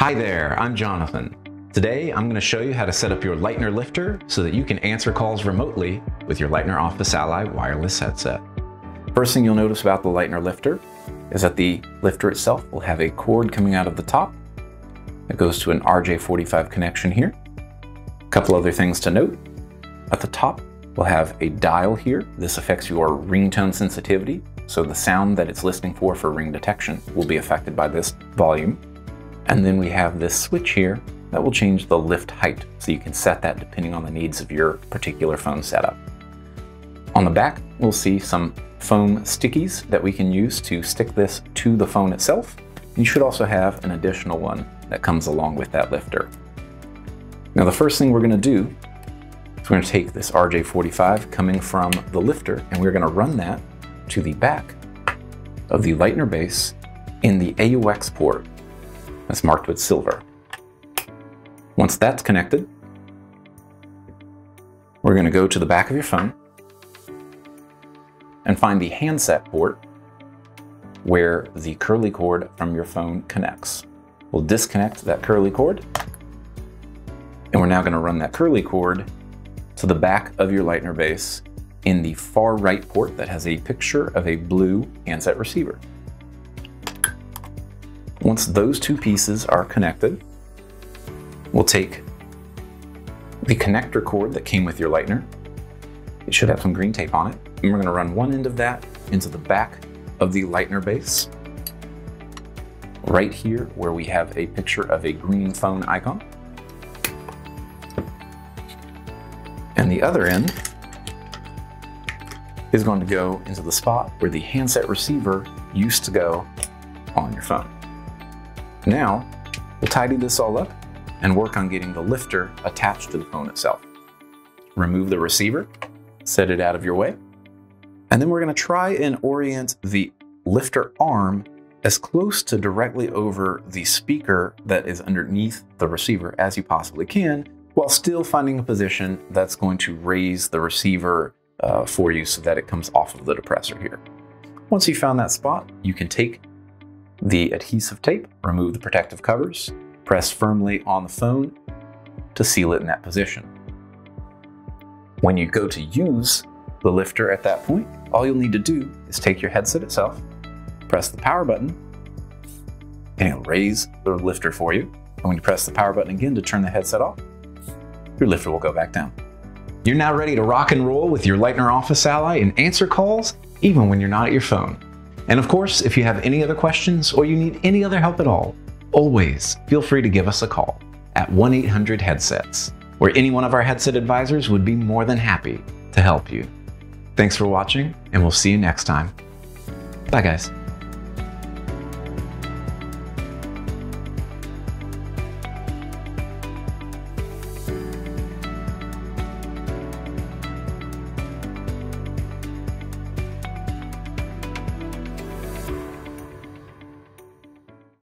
Hi there, I'm Jonathan. Today I'm going to show you how to set up your Leitner lifter so that you can answer calls remotely with your Leitner Office Ally wireless headset. First thing you'll notice about the Leitner lifter is that the lifter itself will have a cord coming out of the top that goes to an RJ45 connection here. A couple other things to note. At the top we'll have a dial here. This affects your ringtone sensitivity, so the sound that it's listening for ring detection will be affected by this volume. And then we have this switch here that will change the lift height, so you can set that depending on the needs of your particular phone setup. On the back, we'll see some foam stickies that we can use to stick this to the phone itself. You should also have an additional one that comes along with that lifter. Now the first thing we're going to do is we're going to take this RJ45 coming from the lifter, and we're going to run that to the back of the Leitner base in the AUX port. That's marked with silver. Once that's connected, we're going to go to the back of your phone and find the handset port where the curly cord from your phone connects. We'll disconnect that curly cord, and we're now going to run that curly cord to the back of your Leitner base in the far right port that has a picture of a blue handset receiver. Once those two pieces are connected, we'll take the connector cord that came with your Leitner. It should have some green tape on it. And we're going to run one end of that into the back of the Leitner base, right here where we have a picture of a green phone icon. And the other end is going to go into the spot where the handset receiver used to go on your phone. Now, we'll tidy this all up and work on getting the lifter attached to the phone itself. Remove the receiver, set it out of your way, and then we're going to try and orient the lifter arm as close to directly over the speaker that is underneath the receiver as you possibly can, while still finding a position that's going to raise the receiver for you so that it comes off of the depressor here. Once you found that spot, you can take the adhesive tape, remove the protective covers, press firmly on the phone to seal it in that position. When you go to use the lifter at that point, all you'll need to do is take your headset itself, press the power button, and it'll raise the lifter for you. And when you press the power button again to turn the headset off, your lifter will go back down. You're now ready to rock and roll with your Leitner Office Ally and answer calls even when you're not at your phone. And of course, if you have any other questions or you need any other help at all, always feel free to give us a call at 1-800-HEADSETS, where any one of our headset advisors would be more than happy to help you. Thanks for watching, and we'll see you next time. Bye, guys.